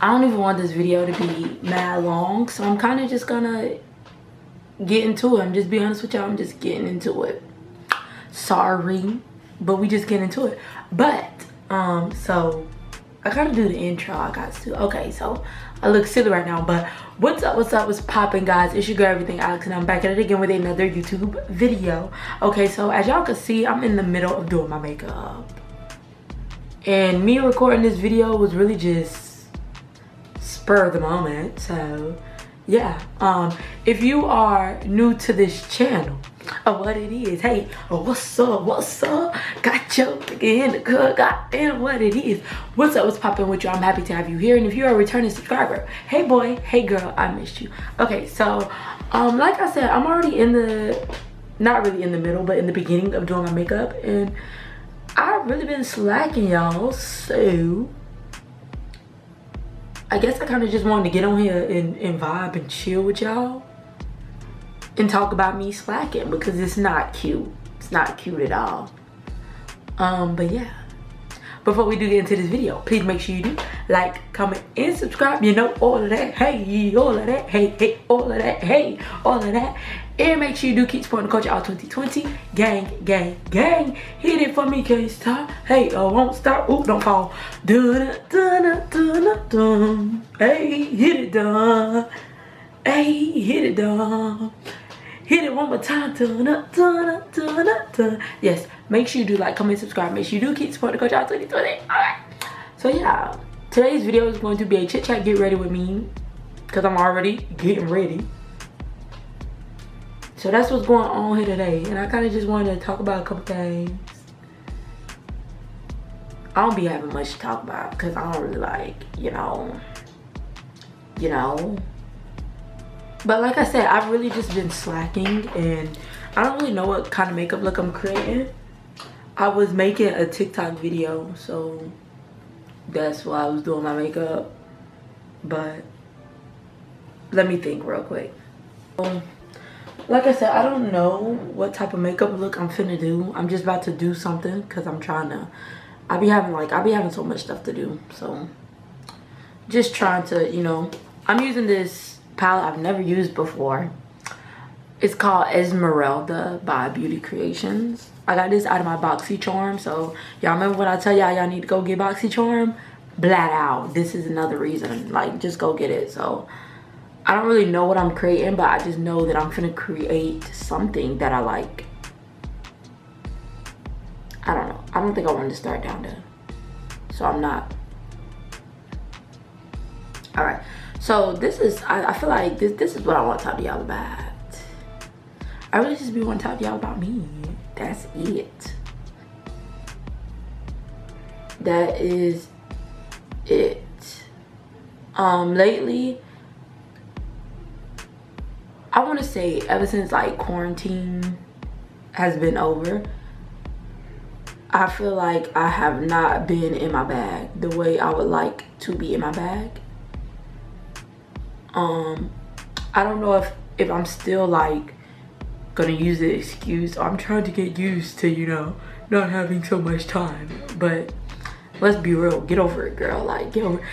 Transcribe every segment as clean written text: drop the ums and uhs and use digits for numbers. I don't even want this video to be mad long, so I'm kind of just gonna get into it. I'm just being honest with y'all, I'm just getting into it. Sorry, but we just get into it. But so I gotta do the intro. I got to. Okay, so I look silly right now, but what's up, what's poppin', guys? It's your girl Everything Alex, and I'm back at it again with another YouTube video. Okay, so as y'all can see, I'm in the middle of doing my makeup, and me recording this video was really just spur of the moment. So yeah, if you are new to this channel or what it is, hey, what's up, got your nigga in the cut, goddamn what it is, what's up, what's popping with you? I'm happy to have you here. And if you're a returning subscriber, hey boy, hey girl, I missed you. Okay, so like I said, I'm already in the, not really in the middle, but in the beginning of doing my makeup, and I've really been slacking, y'all. So I guess I kind of just wanted to get on here and vibe and chill with y'all and talk about me slacking, because it's not cute. It's not cute at all. But yeah, before we do get into this video, please make sure you do like, comment, and subscribe. You know, all of that. Hey, all of that. Hey, hey, all of that. Hey, all of that. And make sure you do keep supporting the culture out 2020. Gang, gang, gang. Hit it for me, can't stop. Hey, I won't stop. Oop, don't fall. Dun, dun, dun, dun, dun. Hey, hit it, dun. Hey, hit it, dun. Hit it one more time. Dun, dun, dun, dun, dun. Yes, make sure you do like, comment, subscribe. Make sure you do keep supporting the culture out 2020. Alright. So yeah, today's video is going to be a chit chat, get ready with me, because I'm already getting ready. So that's what's going on here today, and I kind of just wanted to talk about a couple things. I don't be having much to talk about, because I don't really like, you know. But like I said, I've really just been slacking, and I don't really know what kind of makeup look I'm creating. I was making a TikTok video, so that's why I was doing my makeup. But let me think real quick. Like I said, I don't know what type of makeup look I'm finna do. I'm just about to do something, because I'm trying to, I be having so much stuff to do. So just trying to, you know, I'm using this palette I've never used before. It's called Esmeralda by Beauty Creations. I got this out of my BoxyCharm. So y'all remember when I tell y'all need to go get BoxyCharm? Blat out. This is another reason. Like, just go get it. So I don't really know what I'm creating, but I just know that I'm gonna create something that I like. I don't know. I don't think I wanted to start down there, so I'm not. All right. So this is, I feel like this is what I want to talk to y'all about. I really just be wanting to talk to y'all about me. That's it. That is it. Lately, I want to say ever since like quarantine has been over, I feel like I have not been in my bag the way I would like to be in my bag. I don't know if I'm still like gonna use the excuse, or I'm trying to get used to, you know, not having so much time. But let's be real, get over it, girl. Like, get over it.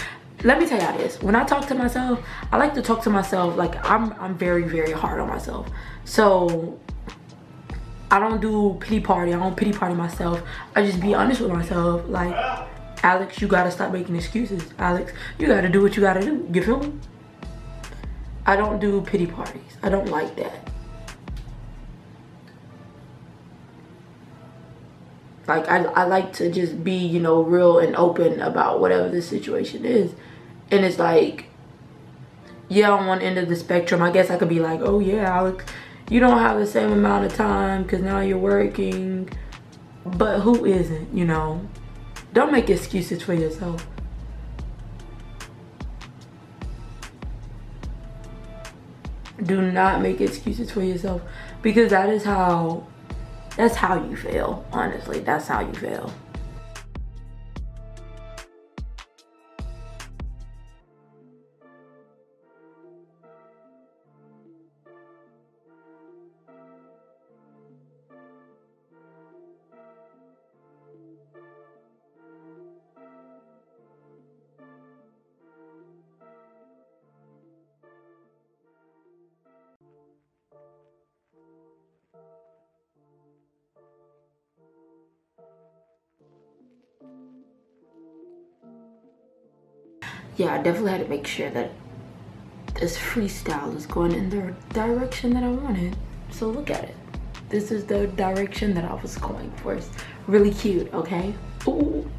Let me tell y'all this, when I talk to myself, I like to talk to myself, like I'm very, very hard on myself. So I don't do pity party, I don't pity party myself. I just be honest with myself, like, Alex, you gotta stop making excuses. Alex, you gotta do what you gotta do, you feel me? I don't do pity parties, I don't like that. Like, I like to just be, you know, real and open about whatever the situation is. And it's like, yeah, on one end of the spectrum, I guess I could be like, oh yeah, Alex, you don't have the same amount of time because now you're working. But who isn't, you know? Don't make excuses for yourself. Do not make excuses for yourself, because that is how, that's how you feel, honestly. That's how you feel. yeah, I definitely had to make sure that this freestyle is going in the direction that I wanted. So look at it. This is the direction that I was going for. It's really cute, okay? Ooh.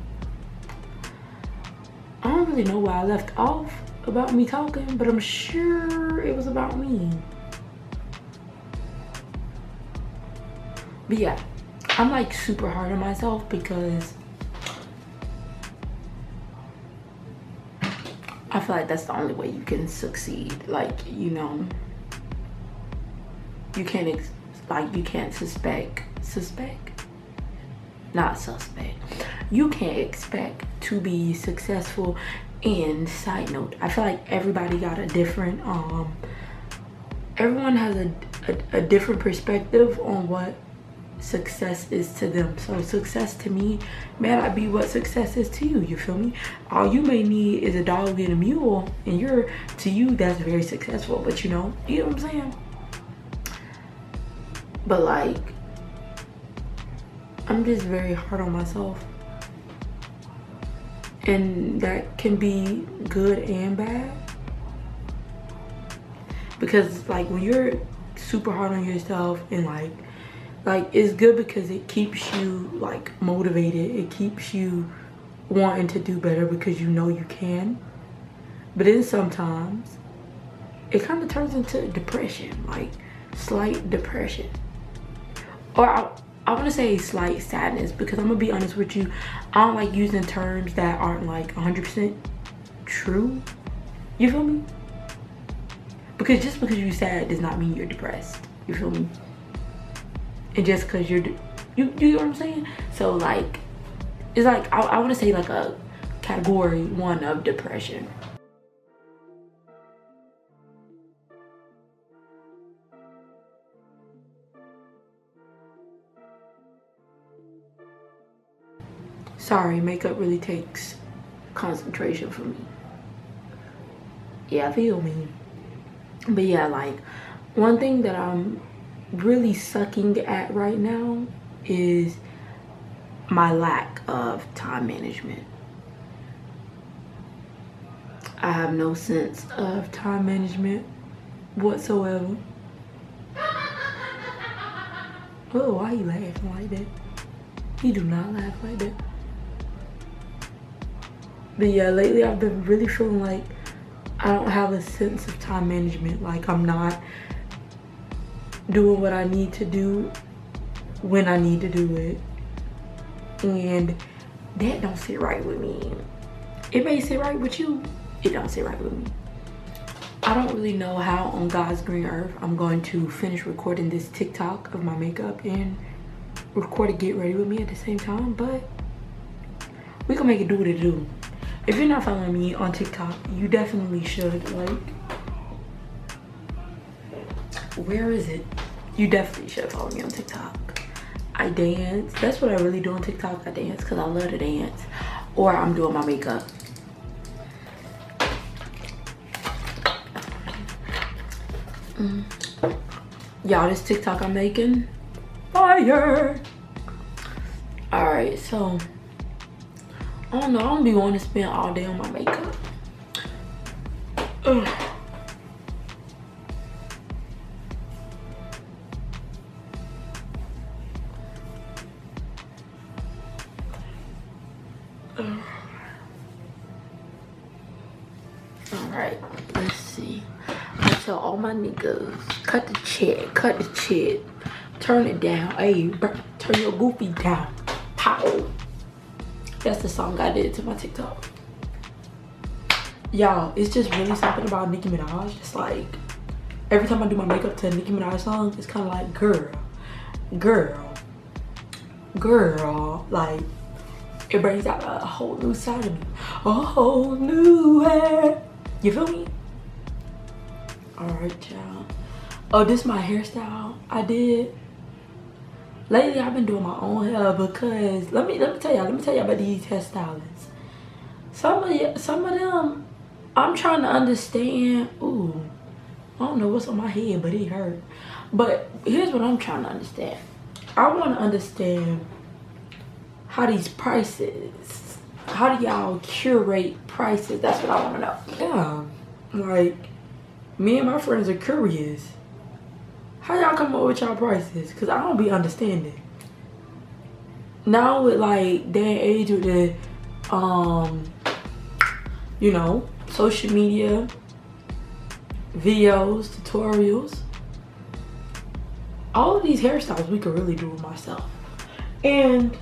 I don't really know why I left off about me talking, but I'm sure it was about me. But yeah, I'm like super hard on myself because I feel like that's the only way you can succeed. Like, you know, you can't you can't expect to be successful. And side note, I feel like everybody got a different everyone has a different perspective on what success is to them. So success to me may not be what success is to you. You feel me? All you may need is a dog and a mule, and you're, to you, that's very successful. But you know what I'm saying? But like, I'm just very hard on myself, and that can be good and bad, because like when you're super hard on yourself, and like it's good because it keeps you like motivated. It keeps you wanting to do better because you know you can. But then sometimes it kind of turns into depression, like slight depression, or I want to say slight sadness, because I'm gonna be honest with you, I don't like using terms that aren't like 100% true. You feel me? Because just because you're sad does not mean you're depressed. You feel me? And just because you're, you know what I'm saying? So like, it's like, I want to say like a category 1 of depression. Sorry, makeup really takes concentration from me. Yeah, feel me. But yeah, like one thing that I'm really sucking at right now is my lack of time management. I have no sense of time management whatsoever. Oh, why are you laughing like that? You do not laugh like that. But yeah, lately I've been really feeling like I don't have a sense of time management. Like I'm not doing what I need to do when I need to do it. And that don't sit right with me. It may sit right with you. It don't sit right with me. I don't really know how on God's green earth I'm going to finish recording this TikTok of my makeup and record a get ready with me at the same time, but we can make it do what it do. If you're not following me on TikTok, you definitely should. Like, where is it? You definitely should follow me on TikTok. I dance. That's what I really do on TikTok. I dance because I love to dance, or I'm doing my makeup. Y'all, this TikTok I'm making, fire. All right, so I don't know. I don't be wanting to spend all day on my makeup. Ugh. Cut the check, cut the check. Turn it down, hey, turn your goofy down. Pow. That's the song I did to my TikTok. Y'all, it's just really something about Nicki Minaj. It's like, every time I do my makeup to a Nicki Minaj song, it's kind of like, girl. Like, it brings out a whole new side of me. A whole new hair. You feel me? Alright, y'all. Oh, this is my hairstyle I did. Lately I've been doing my own hair because let me tell y'all about these hairstylists. Some of them I'm trying to understand. Ooh, I don't know what's on my head, but it hurt. But here's what I'm trying to understand. I want to understand how these prices How do y'all curate prices? That's what I want to know. Yeah, like me and my friends are curious. How y'all come up with y'all prices? Cause I don't be understanding. Now with like that age with the you know, social media, videos, tutorials, all of these hairstyles we could really do with myself. And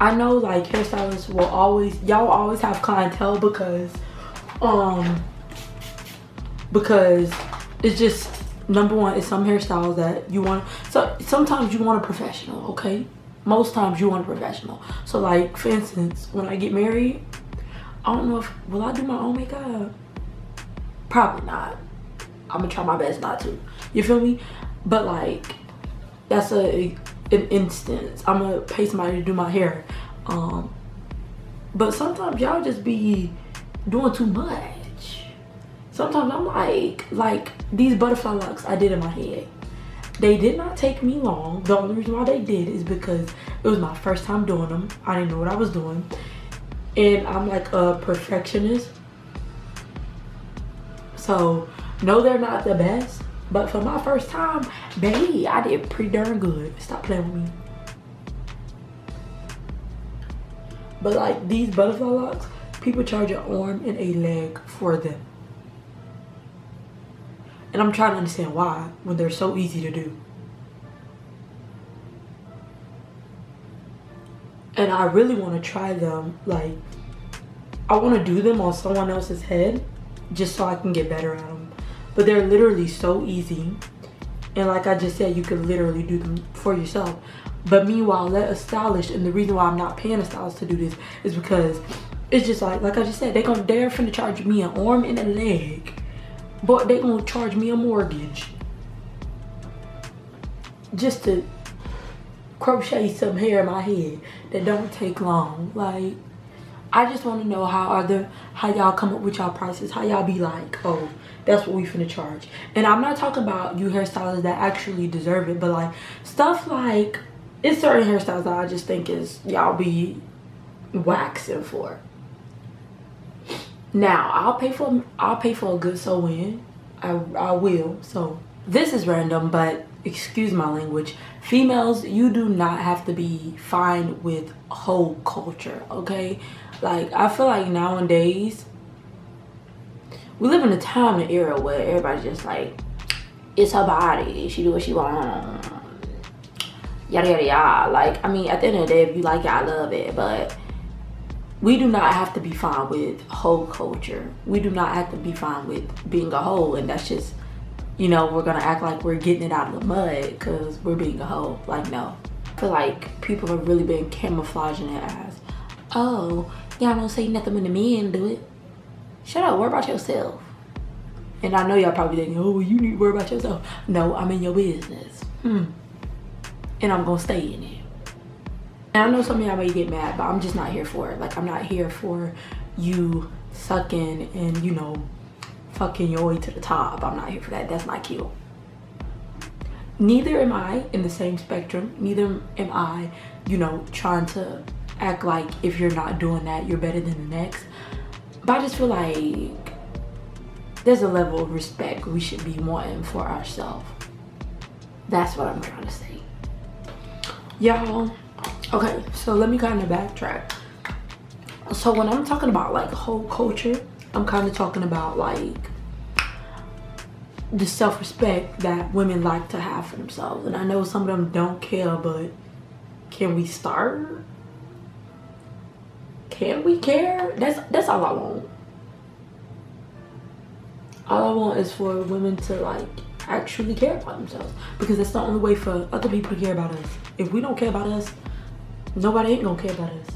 I know like hairstylists will always, y'all always have clientele because it's just, number one, it's some hairstyles that you want. So sometimes you want a professional, okay? Most times you want a professional. So like, for instance, when I get married, I don't know if, will I do my own makeup? Probably not. I'm gonna try my best not to. You feel me? But like, that's an instance. I'm gonna pay somebody to do my hair. But sometimes y'all just be doing too much. Sometimes I'm like these butterfly locks I did in my head. They did not take me long. The only reason why they did is because it was my first time doing them. I didn't know what I was doing. And I'm like a perfectionist. So, no, they're not the best. But for my first time, baby, I did pretty darn good. Stop playing with me. But like these butterfly locks, people charge an arm and a leg for them. And I'm trying to understand why when they're so easy to do. And I really want to try them. Like, I want to do them on someone else's head just so I can get better at them. But they're literally so easy. And like I just said, you could literally do them for yourself. But meanwhile, let a stylist, and the reason why I'm not paying a stylist to do this is because it's just like I just said, they're finna charge me an arm and a leg. But they gonna charge me a mortgage just to crochet some hair in my head that don't take long. Like, I just want to know how y'all come up with y'all prices. How y'all be like, oh, that's what we finna charge. And I'm not talking about you hairstylists that actually deserve it, but like stuff like, it's certain hairstyles that I just think is y'all be waxing for. Now, I'll pay for a good sew-in. I will. So this is random, but excuse my language. Females, you do not have to be fine with whole culture, okay? Like, I feel like nowadays we live in a time and era where everybody's just like, it's her body, she do what she wants, yada yada yada. Like, I mean, at the end of the day, if you like it, I love it. But we do not have to be fine with whole culture. We do not have to be fine with being a whole. And that's just, you know, we're gonna act like we're getting it out of the mud because we're being a hoe. Like, no. I feel like people have really been camouflaging their ass. Oh, y'all don't say nothing when the men do it. Shut up, worry about yourself. And I know y'all probably thinking, oh, you need to worry about yourself. No, I'm in your business. And I'm gonna stay in it. And I know some of y'all may get mad, but I'm just not here for it. Like, I'm not here for you sucking and, you know, fucking your way to the top. I'm not here for that. That's not cute. Neither am I in the same spectrum. Neither am I, you know, trying to act like if you're not doing that, you're better than the next. But I just feel like there's a level of respect we should be wanting for ourselves. That's what I'm trying to say. Y'all, okay, so let me kind of backtrack. So when I'm talking about like whole culture, I'm kind of talking about like the self-respect that women like to have for themselves. And I know some of them don't care, but can we start? Can we care? That's all I want. All I want is for women to like actually care about themselves, because that's the only way for other people to care about us. If we don't care about us, nobody ain't gonna care about us.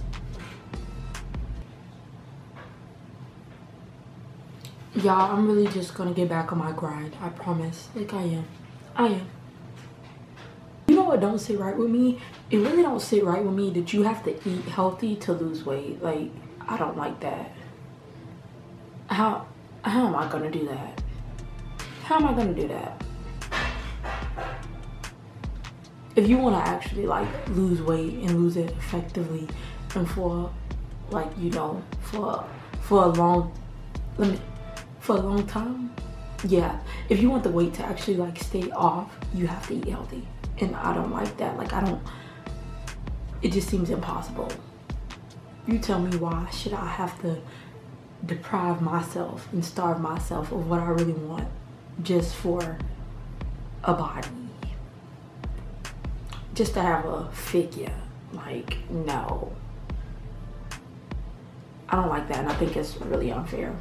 Y'all, I'm really just gonna get back on my grind. I promise. Like, I am. You know what don't sit right with me? It really don't sit right with me that you have to eat healthy to lose weight. Like, I don't like that. How am I gonna do that? How am I gonna do that? If you wanna actually like lose weight and lose it effectively and for like, you know, for a long time. Yeah, if you want the weight to actually like stay off, you have to eat healthy, and I don't like that. Like, I don't, it just seems impossible. You tell me, why should I have to deprive myself and starve myself of what I really want just for a body, just to have a figure? Like, no, I don't like that, and I think it's really unfair.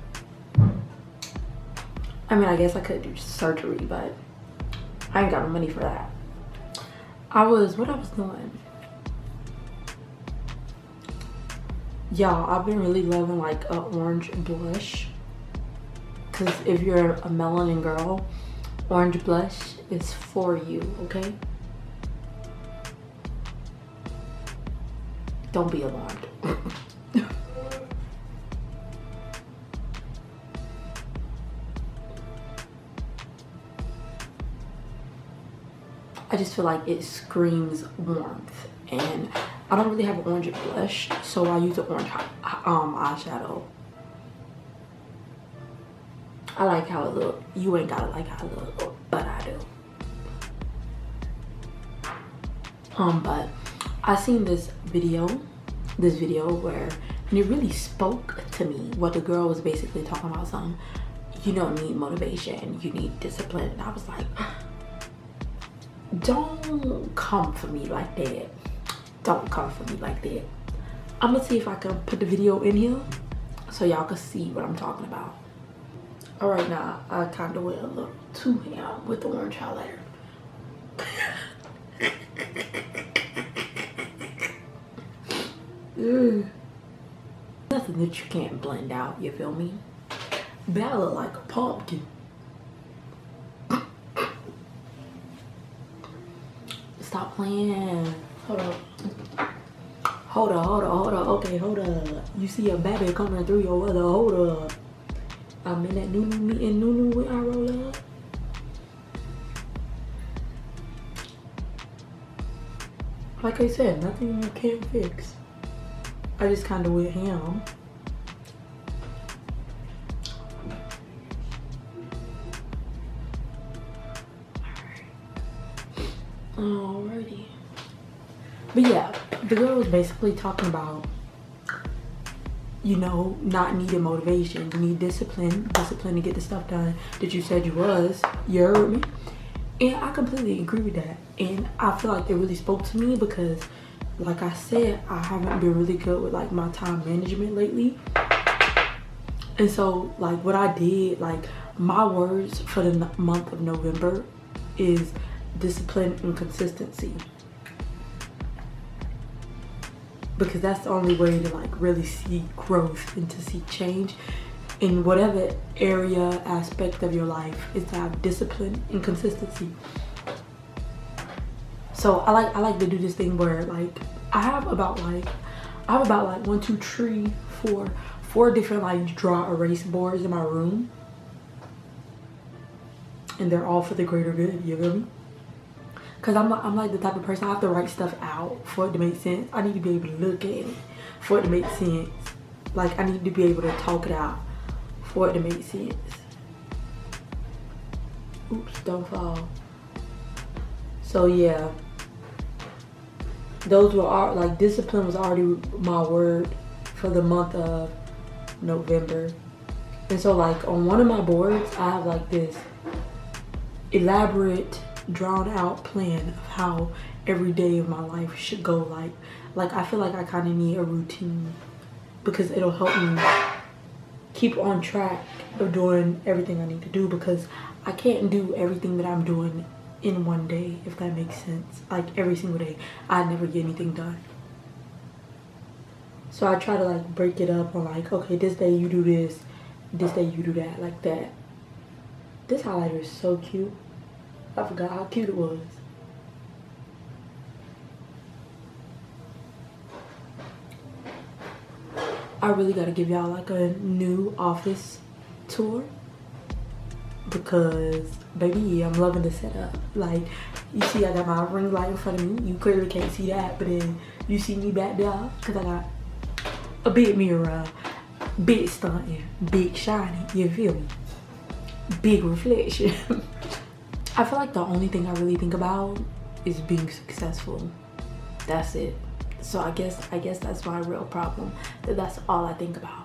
I mean, I guess I could do surgery, but I ain't got no money for that. What I was doing, y'all, I've been really loving like an orange blush, because if you're a melanin girl, orange blush is for you, okay? Don't be alarmed. I just feel like it screams warmth, and I don't really have an orange blush, so I use an orange eyeshadow. I like how it look. You ain't gotta like how it look, but I do. But I seen this video where, and it really spoke to me. What the girl was basically talking about, something, you don't need motivation, you need discipline. And I was like, don't come for me like that. Don't come for me like that. I'm gonna see if I can put the video in here so y'all can see what I'm talking about. All right, now I kind of went a little too ham with the orange highlighter. Nothing that you can't blend out, you feel me? But I look like a pumpkin. Stop playing. Hold up. Okay, hold up. You see a baby coming through your weather. Hold up. I'm in that Nunu meeting. Nunu, when I roll up. Like I said, nothing you can't fix. I just kind of went ham. Alrighty. But yeah, the girl was basically talking about, you know, not needing motivation. You need discipline. Discipline to get the stuff done that you said you was. You heard me? And I completely agree with that. And I feel like it really spoke to me because, like I said, I haven't been really good with like my time management lately. And so like what I did, like my words for the month of November is discipline and consistency. Because that's the only way to like really see growth and to see change in whatever area, aspect of your life, is to have discipline and consistency. So I like to do this thing where like I have about like 1, 2, 3, 4 different like draw erase boards in my room, and they're all for the greater good. You feel me? Cause I'm like the type of person, I have to write stuff out for it to make sense. I need to be able to look at it for it to make sense. Like I need to be able to talk it out for it to make sense. Oops, don't fall. So yeah. Those were all, like, discipline was already my word for the month of November. And so, like, on one of my boards, I have, like, this elaborate, drawn-out plan of how every day of my life should go. Like I feel like I kind of need a routine because it'll help me keep on track of doing everything I need to do, because I can't do everything that I'm doing in one day, if that makes sense. Like every single day I never get anything done, so I try to like break it up on like, okay, this day you do this, this day you do that, like that. This highlighter is so cute. I forgot how cute it was. I really gotta give y'all like a new office tour, because baby, I'm loving the setup. Like, you see I got my ring light in front of me. You clearly can't see that, but then you see me back there because I got a big mirror up, big stunting, big shining, you feel me? Big reflection. I feel like the only thing I really think about is being successful. That's it. So I guess that's my real problem. That's all I think about.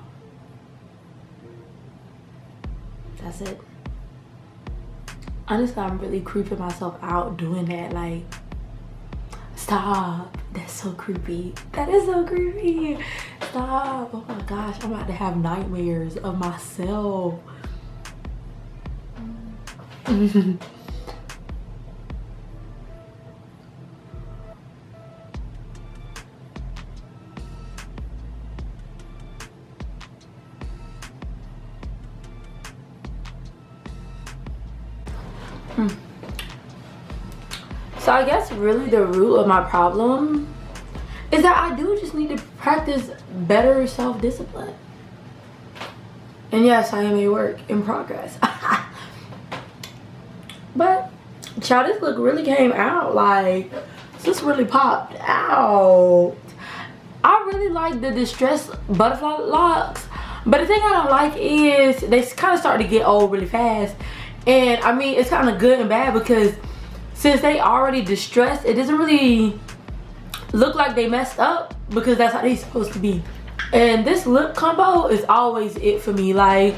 That's it. Honestly, I'm really creeping myself out doing that. Like, stop. That's so creepy. That is so creepy. Stop. Oh my gosh, I'm about to have nightmares of myself. So I guess really the root of my problem is that I do just need to practice better self-discipline. And yes, I am a work in progress. But child, this look really came out. Like, this really popped out. I really like the distressed butterfly locks, but the thing I don't like is they kind of start to get old really fast. And I mean, it's kind of good and bad, because since they already distressed, it doesn't really look like they messed up, because that's how they supposed to be. And this lip combo is always it for me. Like,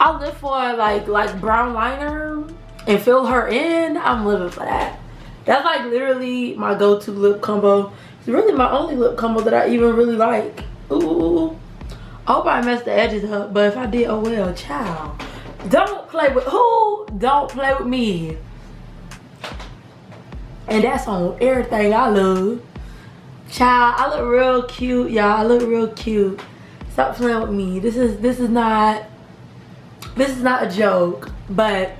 I live for like brown liner and fill her in. I'm living for that. That's like literally my go-to lip combo. It's really my only lip combo that I even really like. Ooh, I hope I messed the edges up, but if I did, oh well, child. Don't play with who? Don't play with me. And that's on everything I love. Child, I look real cute, y'all. I look real cute. Stop playing with me. This is not a joke. But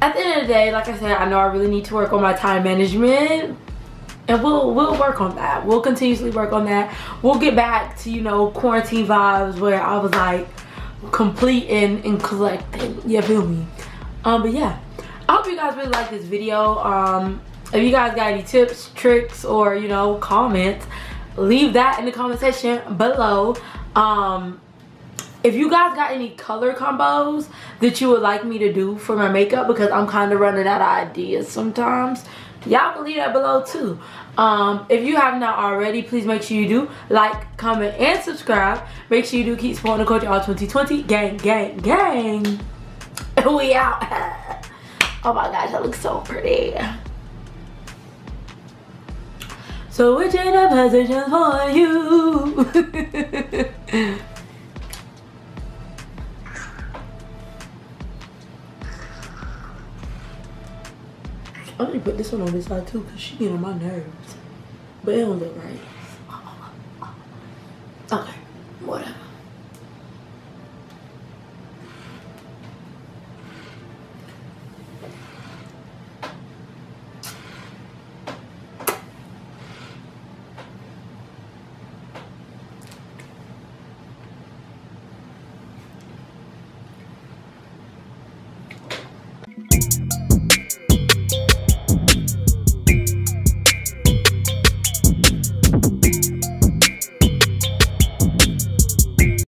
at the end of the day, like I said, I know I really need to work on my time management. And we'll work on that. We'll continuously work on that. We'll get back to, you know, quarantine vibes where I was like completing and collecting, you feel me? But yeah, I hope you guys really like this video. If you guys got any tips, tricks, or, you know, comments, leave that in the comment section below. If you guys got any color combos that you would like me to do for my makeup, because I'm kind of running out of ideas sometimes, y'all can leave that below too. If you have not already, please make sure you do like, comment, and subscribe. Make sure you do keep supporting the culture all 2020. Gang, gang, gang. And we out. Oh my gosh, that looks so pretty. So we're in a position for you. I'm gonna put this one on this side too, because she get on my nerves. But it don't look right.